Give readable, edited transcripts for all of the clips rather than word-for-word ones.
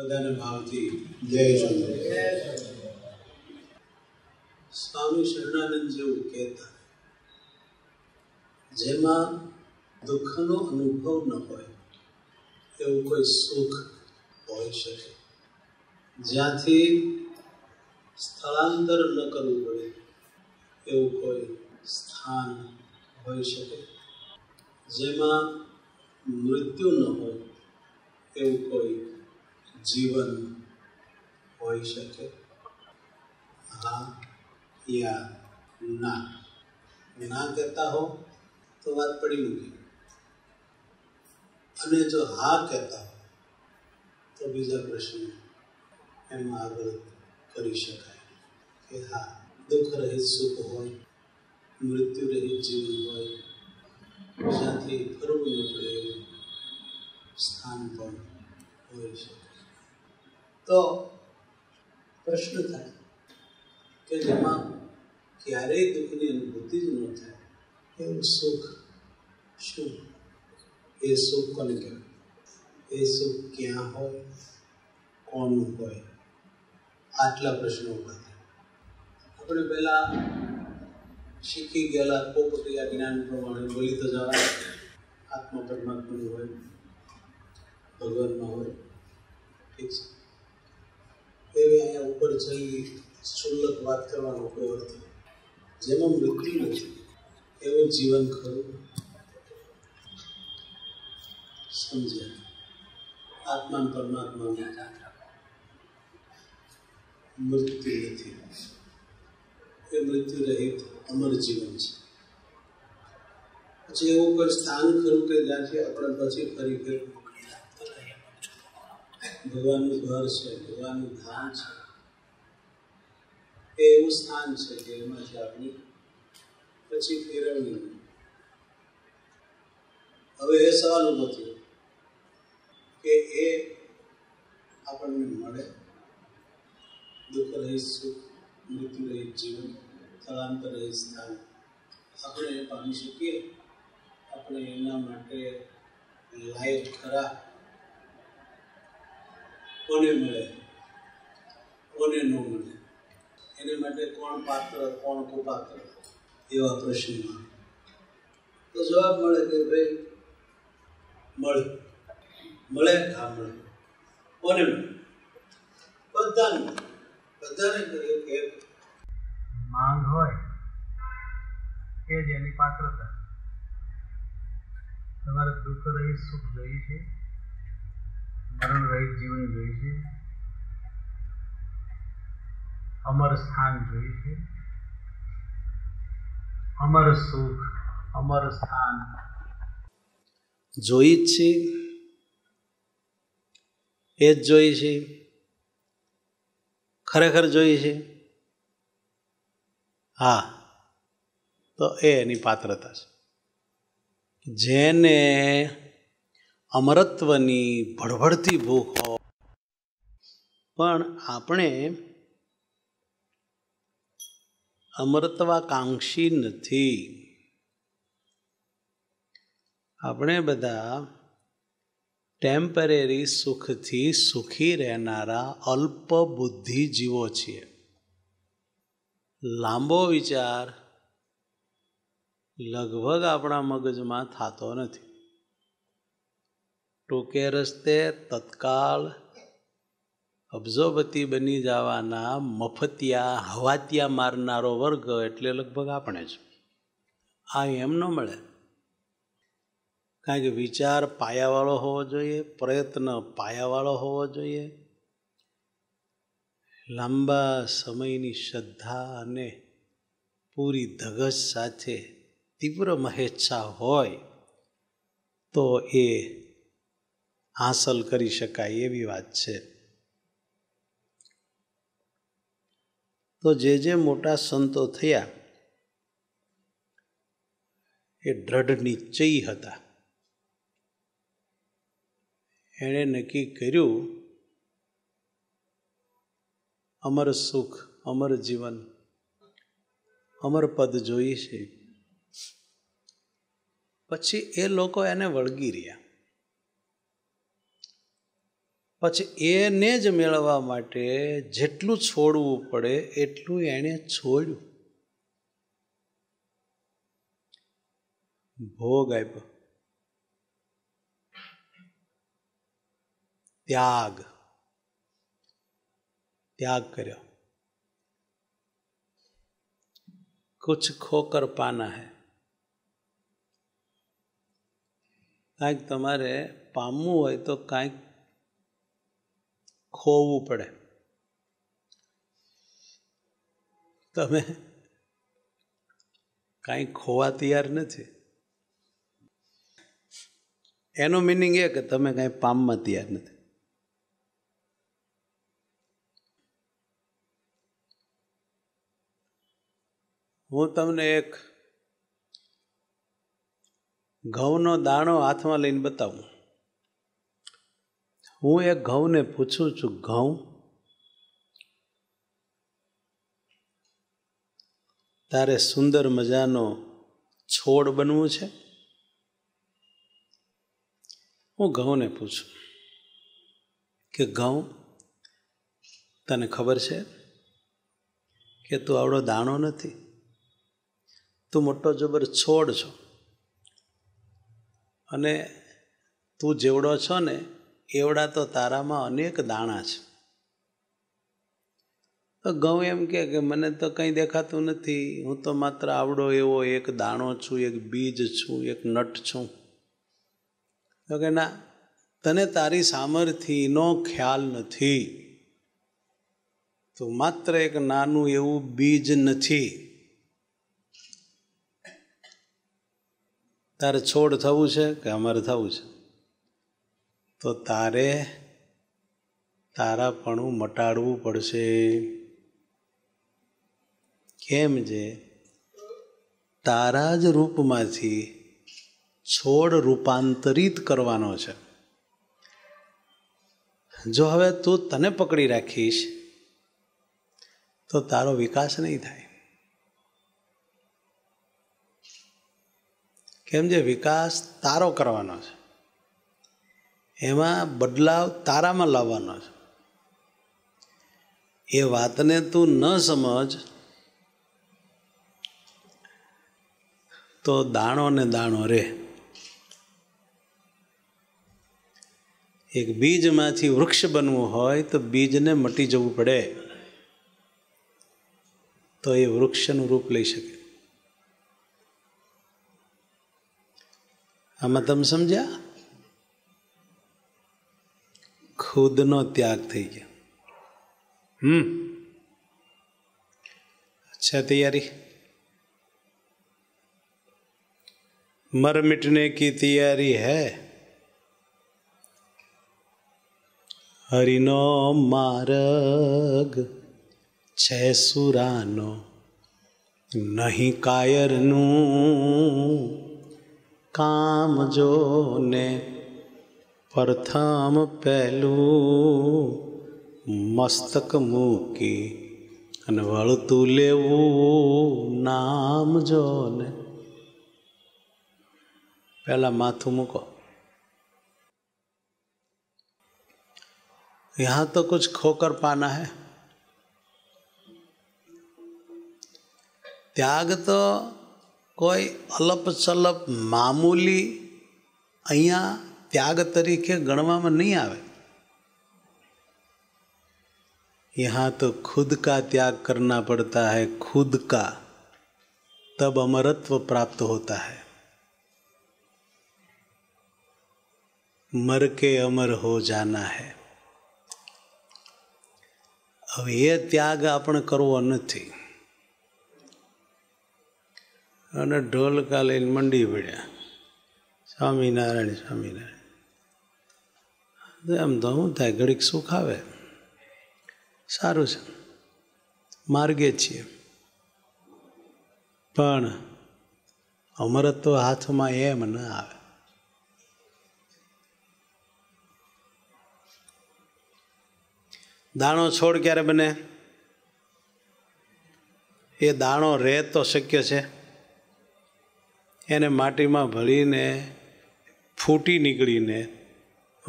बदन भावती। जय श्री स्वामी शरणानंद जी कहता है जेमा दुख नो अनुभव न होय एवं कोई सुख होई सके, ज्याथी स्थलांतर न करવું પડે એવું कोई स्थान होई सके, जेमा मृत्यु न हो एवं कोई जीवन होई सके। हाँ या ना, ना कहता हो तो बात पड़ी होगी, अने जो हाँ कहता हो तो बीजा प्रश्न एम आगे करी शकाय कि हाँ दुख रहित सुख हो, मृत्यु रहित जीवन हो, साथी फरव न पड़े स्थान पर हो सके। तो प्रश्न था कि जेमा क्यारे दुख की अनुभूति ज न थाय एवं सुख शू, ये सुख कोने कहेवाय, ये सुख क्यां होय, कोनु होय, आटला प्रश्नों उभा थाय। आपणे पहेला शीखी गेला पोपटिया ज्ञान प्रमाणे बोली तो जवाय आत्मा परमात्मा होय, भगवान होय, ठीक छे। એવી અહીંયા ઉપર જઈ શુલ્લક વાત કરવાનો કોઈ અર્થ નથી। જેમાં મૃત્યુ નથી એવું જીવન ખરું, સમજ્યા? આત્મા પરમાત્મા મૃત્યુ નથી, એ મૃત્યુ રહિત અમર જીવન છે। પછી એવું કોઈ સ્થાન ખરું કે જ્યાંથી આપણે પછી ફરી ફેર भगवान घर से भगवान धाम से एवं स्थान से अपनी पीछे फेरवनी। हम ए सवाल उभो थयो के ए आपने मळे दुख रहित सुख, मृत्यु रहित जीवन, स्थलांतर रहित स्थान अपने पामी सकीए, अपने एना माटे लायक खरा, कोने मिले कोने न मिले, एने माटे कोण पात्र कोण कुपात्र, एवा प्रश्न तो जवाब मळे के भाई मळे मळे ना मळे कोने बधाने बधाने कहे के मांग होय के जेनी पात्रता तमारे दुख रही सुख रही छे, मरण रहित जीवन જોઈએ છે, અમર સ્થાન જોઈએ છે, અમર સુખ અમર સ્થાન જોઈએ છે, એ જ જોઈએ છે, ખરેખર જોઈએ છે। હા, તો એની પાત્રતા છે। જેને अमरत्वनी भड़भड़ती भूख हो, पण आपणे अमरत्वाकांक्षी नथी, आपणे बधा टेम्परेरी सुखथी सुखी रहनारा अल्प बुद्धि जीवो छीए। लांबो विचार लगभग आपणा मगजमां थतो नथी। टूके रस्ते तत्काल अब्जोपति बनी जावाना मफतिया हवातिया मारनारो वर्ग एटले लगभग आपणे ज। आ एम न मळे, कारण के विचार पायावाळो होवो जोईए, प्रयत्न पायावाळो होवो जोईए, लांबा समयनी श्रद्धा अने पूरी धगश साथे तीव्र महेच्छा होय तो ए हासिल करी शकाय एवी वात छे। तो जे मोटा संतो थया ए दृढ़ निश्चयी हता, एणे नक्की कर्यु अमर सुख अमर जीवन अमर पद जोईए छे। पछी ए लोको एने वळगी रह्या। પછી એને જ મેળવવા માટે જેટલું છોડવું પડે એટલું એણે છોડ્યું, ભોગ આપ્યો, ત્યાગ त्याग करो। कुछ खोकर पाना है। कहीं तमारे पामू हो तो कहीं खोवू पड़े। तमे कहीं खोवा तैयार नहीं। एनो मीनिंग है कि तमे कहीं पामवा तैयार नहीं। हूँ तमने एक घऊनो दाणो हाथ में लईने बताऊँ। हूँ एक घऊ ने पूछूं छूं, घऊ तारे सुंदर मजानो छोड़ बनवू छे? हूँ घऊ ने पूछूं कि घऊ तने खबर छे कि तू आवड़ो दाणो नथी, तू मोटो जबर छोड़ छो अने तू जेवड़ो छो ने एवड़ा तो तारा में अनेक दाणा छे। तो गऊ एम के मने तो कहीं देखातुं नथी, हूँ तो मात्र आवड़ो एवो एक दाणो छूं, एक बीज छूं, एक नट छूं। तो के ना, तने तारी सामर्थ्यनो ख्याल नथी, तू मात्र एक नानुं एवुं बीज नथी, तारे छोड़ थवुं छे के अमर थवुं छे? तो तारे तारापणुं मटाडवुं पड़शे। केम जे तारा ज रूपमांथी छोड़ रूपांतरित करवानो छे। जो हवे तू तने पकड़ी राखीश तो तारो विकास नहीं थाय। केम जे विकास तारो करवानो छे, एमां बदलाव तारामां लाववानो छे। ए वातने तू न समज तो दाणो ने दाणो रे। एक बीजमांथी वृक्ष बनवुं होय तो बीजने मटी जवुं पड़े तो ए वृक्षनुं रूप लई शके। आमां तम समझ्या? खुदनो त्याग थई गयो। अच्छा तैयारी, मर मिटने की तैयारी है। हरिनो मार्ग छे सुरानो नहीं कायरनू, काम जो ने प्रथम पहलू मस्तक मूकी अने वळतु लेवू नाम जो ने। पहला माथू मूको। यहाँ तो कुछ खोकर पाना है। त्याग तो कोई अलप सलप मामूली अहींया त्याग तरीके गणवामां नहीं आवे। यहाँ तो खुद का त्याग करना पड़ता है, खुद का, तब अमरत्व प्राप्त होता है। मर के अमर हो जाना है। अब ये त्याग आपणे करवो नथी। અને ઢોલકા લઈને મંડી પડ્યા, સ્વામિનારાયણ સ્વામિનારાયણ। આમ તો શું થાય, ઘડીક સુખ આવે, સારું છે, માર્ગે છીએ, પણ અમરત્વ હાથમાં એમ ન આવે। દાણો છોડ ક્યારે બને? એ દાણો રહે તો શક્ય છે। એને માટીમાં ભળીને ફૂટી નીકળીને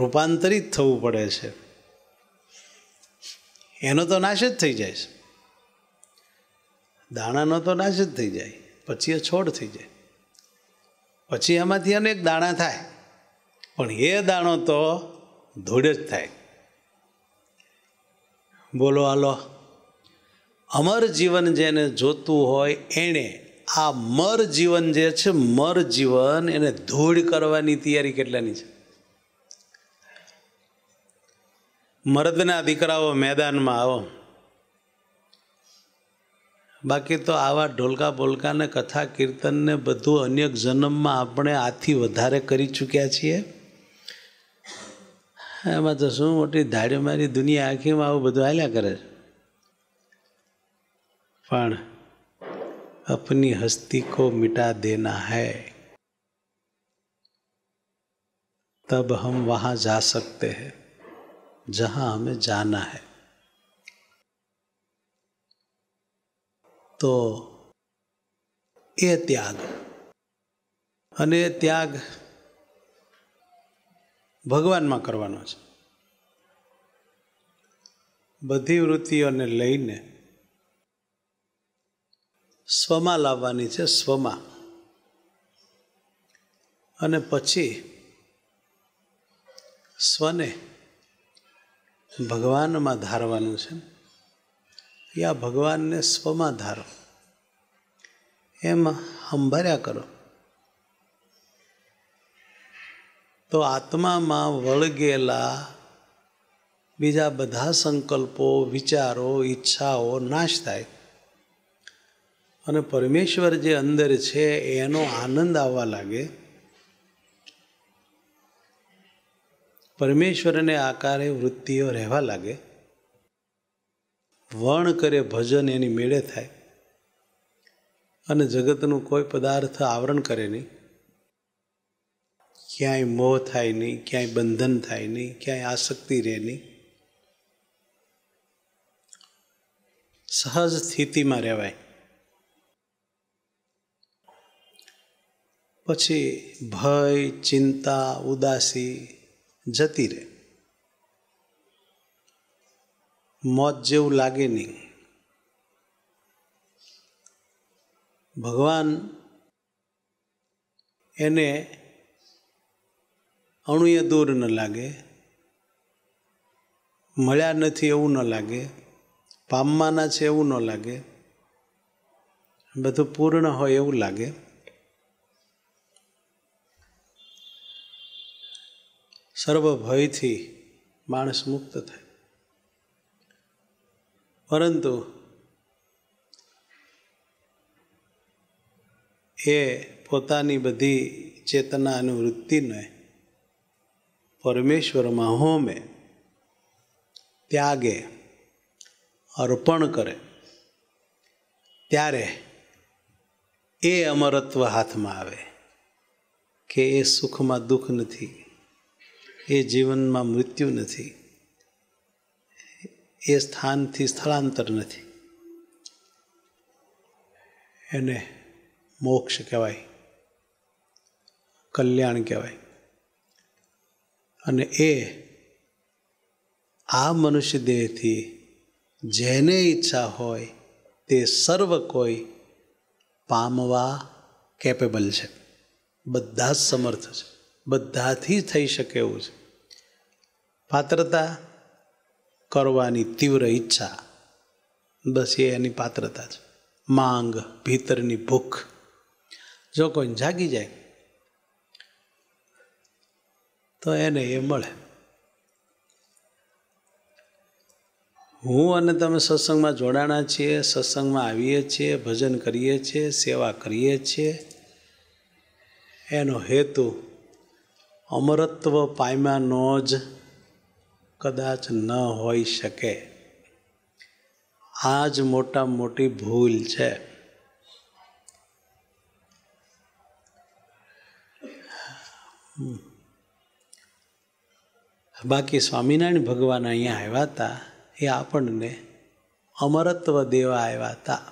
રૂપાંતરિત થવું પડે છે। એનો તો નાશ જ થઈ જાય છે. દાણાનો તો નાશ જ થઈ જાય, પછી એ છોડ થઈ જાય, પછી આમાંથી અનેક દાણા થાય, પણ એ દાણો તો ધૂળ જ થાય. બોલો હાલો, અમર જીવન જેને જોતું હોય એણે આ મર જીવન જે છે, મર જીવન એને ધૂળ કરવાની તૈયારી કેટલાની છે. મર્દના દીકરાઓ મેદાનમાં આવો, બાકી તો આવા ઢોલકા બોલકાને કથા કીર્તનને બધું અનેક જન્મમાં આપણે આથી વધારે કરી ચૂક્યા છીએ. એમાં તો શું મોટી ધાડી મારી દુનિયા આખીમાં આવું બધું હાલ્યા કરે છે. પણ અપની હસ્તી કો મિટા દેના હૈ તબ હમ વહાં જા સકતે હૈ જહાં હમે જાના હૈ. તો એ ત્યાગ, અને એ ત્યાગ ભગવાનમાં કરવાનો છે. બધી વૃત્તિઓને લઈને સ્વમાં લાવવાની છે, સ્વમાં. અને પછી સ્વને ભગવાનમાં ધારવાનું છે. યા ભગવાનને સ્વમાં ધારો, એમ હંભર્યા કરો. તો આત્મામાં વળગેલા બીજા બધા સંકલ્પો, વિચારો, ઈચ્છાઓ નાશ થાય અને પરમેશ્વર જે અંદર છે એનો આનંદ આવવા લાગે. પરમેશ્વરને આકારે વૃત્તિઓ રહેવા લાગે. વણ કરે ભજન એની મેળે થાય અને જગતનું કોઈ પદાર્થ આવરણ કરે નહીં. ક્યાંય મોહ થાય નહીં, ક્યાંય બંધન થાય નહીં, ક્યાંય આસક્તિ રહે નહીં. સહજ સ્થિતિમાં રહેવાય. પછી ભય, ચિંતા, ઉદાસી જતી રહે. મોત જેવું લાગે નહીં. ભગવાન એને અણુએ દૂર ન લાગે, મળ્યા નથી એવું ન લાગે, પામવાના છે એવું ન લાગે, બધું પૂર્ણ હોય એવું લાગે. સર્વ ભયથી માણસ મુક્ત થાય. પરંતુ એ પોતાની બધી ચેતના અને વૃત્તિને પરમેશ્વરમાં હોમે, ત્યાગે, અર્પણ કરે, ત્યારે એ અમરત્વ હાથમાં આવે કે એ સુખમાં દુઃખ નથી, એ જીવનમાં મૃત્યુ નથી, એ સ્થાનથી સ્થળાંતર નથી. એને મોક્ષ કહેવાય, કલ્યાણ કહેવાય. અને એ આ મનુષ્ય દેહથી જેને ઈચ્છા હોય તે સર્વ કોઈ પામવા કેપેબલ છે. બધા જ સમર્થ છે, બધાથી થઈ શકે એવું છે. પાત્રતા કરવાની તીવ્ર ઈચ્છા, બસ એ એની પાત્રતા છે. માંગ, ભીતરની ભૂખ જો કોઈ જાગી જાય તો એને એ મળે. હું અને તમે સત્સંગમાં જોડાણા છીએ, સત્સંગમાં આવીએ છીએ, ભજન કરીએ છીએ, સેવા કરીએ છીએ. એનો હેતુ અમરત્વ પામ્યાનો જ કદાચ ન હોઈ શકે. આ જ મોટામાં મોટી ભૂલ છે. બાકી સ્વામિનારાયણ ભગવાન અહીંયા આવ્યા હતા, એ આપણને અમરત્વ દેવા આવ્યા હતા.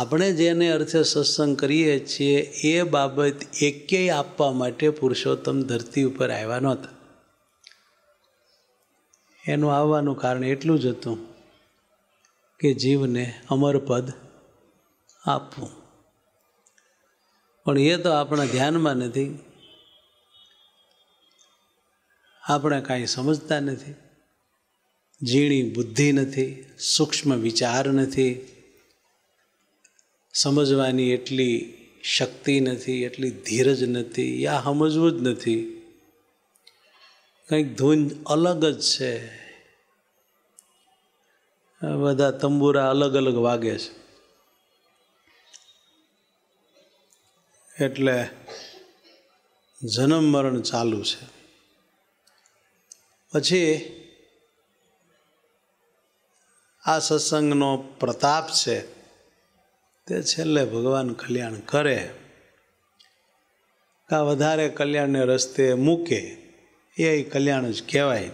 આપણે જેને અર્થે સત્સંગ કરીએ છીએ એ બાબત એકેય આપવા માટે પુરુષોત્તમ ધરતી ઉપર આવ્યા નહોતા. એનું આવવાનું કારણ એટલું જ હતું કે જીવને અમરપદ આપવું. પણ એ તો આપણા ધ્યાનમાં નથી, આપણે કાંઈ સમજતા નથી, ઝીણી બુદ્ધિ નથી, સૂક્ષ્મ વિચાર નથી, સમજવાની એટલી શક્તિ નથી, એટલી ધીરજ નથી, યા સમજવું જ નથી. કંઈક ધૂન અલગ જ છે, બધા તંબુરા અલગ અલગ વાગે છે. એટલે જન્મ મરણ ચાલુ છે. પછી આ સત્સંગનો પ્રતાપ છે તે છેલ્લે ભગવાન કલ્યાણ કરે કા વધારે કલ્યાણને રસ્તે મૂકે એ કલ્યાણ જ કહેવાય.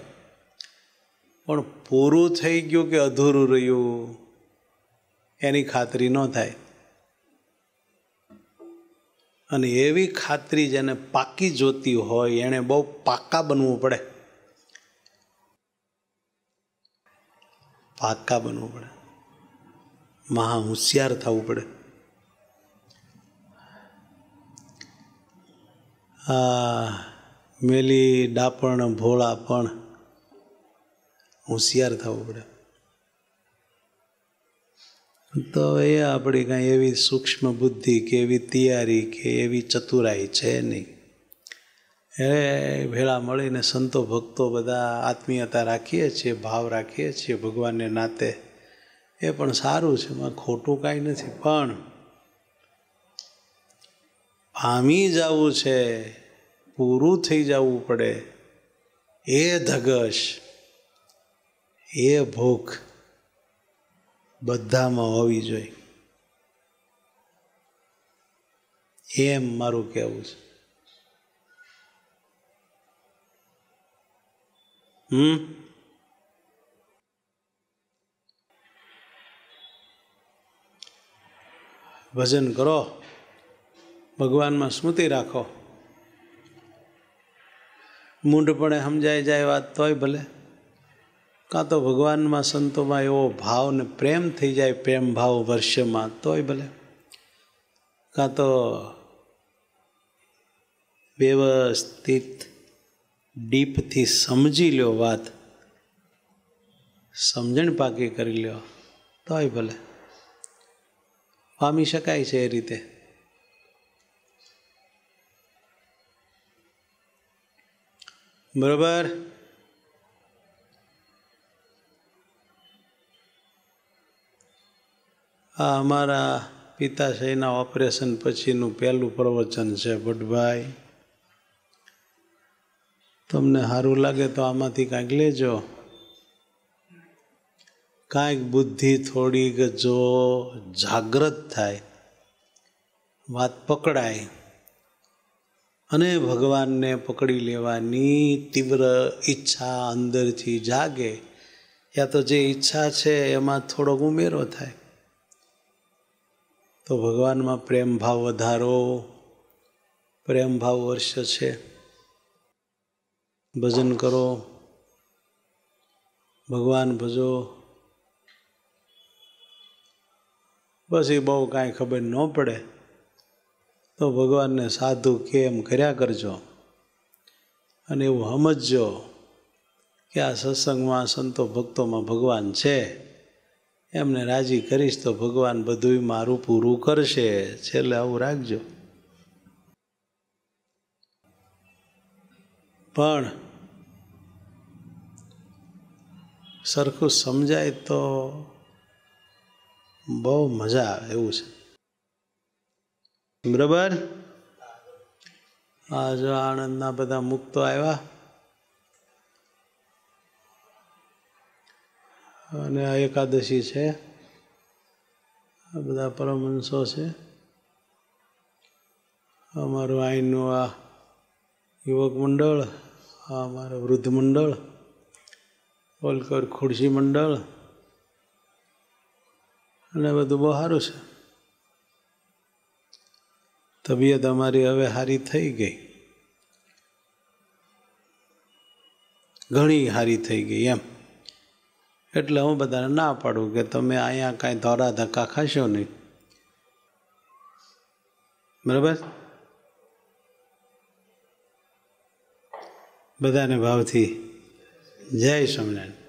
પણ પૂરું થઈ ગયું કે અધૂરું રહ્યું એની ખાતરી ન થાય, અને એવી ખાતરી જેને પાકી જોતી હોય એણે બહુ પાક્કા બનવું પડે, પાક્કા બનવું પડે, મહા હોશિયાર થવું પડે. મેલી ડાપણ ભોળા પણ હોશિયાર થવું પડે. તો એ આપણી કાંઈ એવી સૂક્ષ્મ બુદ્ધિ કે એવી તૈયારી કે એવી ચતુરાઈ છે નહીં. એ ભેળા મળીને સંતો ભક્તો બધા આત્મીયતા રાખીએ છીએ, ભાવ રાખીએ છીએ ભગવાનને નાતે, એ પણ સારું છે, એમાં ખોટું કાંઈ નથી. પણ પામી જવું છે, પૂરું થઈ જવું પડે, એ ધગશ એ ભૂખ બધામાં હોવી જોઈએ, એમ મારું કહેવું છે. ભજન કરો, ભગવાનમાં સ્મૃતિ રાખો. મૂંઢપણે સમજાઈ જાય વાત તોય ભલે, કાં તો ભગવાનમાં સંતોમાં એવો ભાવ ને પ્રેમ થઈ જાય, પ્રેમ ભાવ વર્ષમાં તોય ભલે, કાં તો વ્યવસ્થિત ડીપથી સમજી લ્યો વાત, સમજણ પાકી કરી લ્યો તોય ભલે, પામી શકાય છે એ રીતે. બરાબર. આ અમારા પિતાશ્રીના ઓપરેશન પછીનું પહેલું પ્રવચન છે ભટ્ટભાઈ. તમને સારું લાગે તો આમાંથી કાંઈક લેજો, કાંઈક બુદ્ધિ થોડીક જો જાગ્રત થાય, વાત પકડાય, અને ભગવાનને પકડી લેવાની તીવ્ર ઈચ્છા અંદરથી જાગે, યા તો જે ઈચ્છા છે એમાં થોડોક ઉમેરો થાય, તો ભગવાનમાં પ્રેમ ભાવ વધારો. પ્રેમ ભાવ વર્ષ છે, ભજન કરો, ભગવાન ભજો. બસ એ બહુ કાંઈ ખબર ન પડે તો ભગવાનને સાધુ કે એમ કર્યા કરજો, અને એવું સમજજો કે આ સત્સંગમાં સંતો ભક્તોમાં ભગવાન છે, એમને રાજી કરીશ તો ભગવાન બધું મારું પૂરું કરશે. છેલ્લે આવું રાખજો. પણ સરખું સમજાય તો બહુ મજા આવે એવું છે. બરાબર. આ જો આણંદના બધા મુક્તો આવ્યા, અને આ એકાદશી છે, આ બધા પરમહંસો છે. અમારું અહીંનું આ યુવક મંડળ, આ અમારું વૃદ્ધ મંડળ, ઓલકર ખુરશી મંડળ, અને બધું બહુ સારું છે. તબિયત અમારી હવે સારી થઈ ગઈ, ઘણી સારી થઈ ગઈ એમ. એટલે હું બધાને ના પાડું કે તમે અહીંયા કાંઈ ધોરા ધક્કા ખાશો નહીં, બરાબર? બધાને ભાવથી જય સ્વામિનારાયણ.